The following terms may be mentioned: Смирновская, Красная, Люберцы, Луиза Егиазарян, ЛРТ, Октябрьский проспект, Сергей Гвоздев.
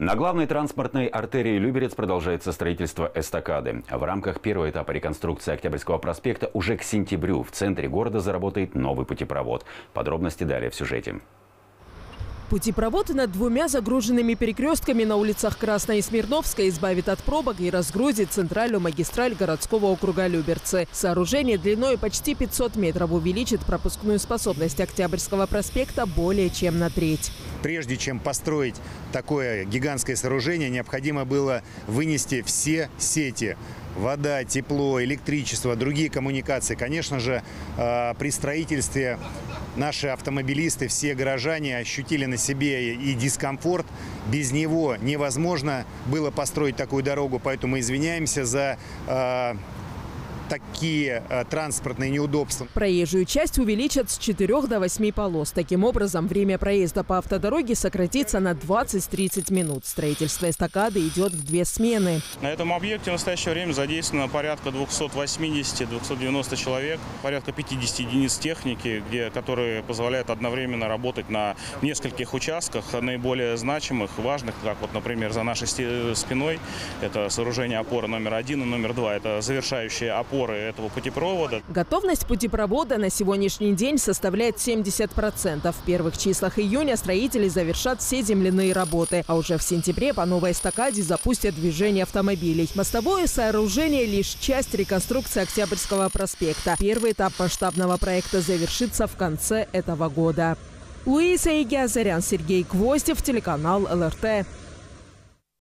На главной транспортной артерии Люберец продолжается строительство эстакады. В рамках первого этапа реконструкции Октябрьского проспекта уже к сентябрю в центре города заработает новый путепровод. Подробности далее в сюжете. Путепровод над двумя загруженными перекрестками на улицах Красная и Смирновская избавит от пробок и разгрузит центральную магистраль городского округа Люберцы. Сооружение длиной почти 500 метров увеличит пропускную способность Октябрьского проспекта более чем на треть. Прежде чем построить такое гигантское сооружение, необходимо было вынести все сети. Вода, тепло, электричество, другие коммуникации. Конечно же, при строительстве наши автомобилисты, все горожане ощутили на себе и дискомфорт. Без него невозможно было построить такую дорогу, поэтому извиняемся за такие транспортные неудобства. Проезжую часть увеличат с 4 до 8 полос. Таким образом, время проезда по автодороге сократится на 20-30 минут. Строительство эстакады идет в две смены. На этом объекте в настоящее время задействовано порядка 280-290 человек, порядка 50 единиц техники, которые позволяют одновременно работать на нескольких участках, наиболее значимых, важных, как вот, например, за нашей спиной. Это сооружение опоры номер 1 и номер 2. Это завершающие опоры этого путепровода. Готовность путепровода на сегодняшний день составляет 70%. В первых числах июня строители завершат все земляные работы, а уже в сентябре по новой эстакаде запустят движение автомобилей. Мостовое сооружение – лишь часть реконструкции Октябрьского проспекта. Первый этап масштабного проекта завершится в конце этого года. Луиза Егиазарян, Сергей Гвоздев, телеканал ЛРТ.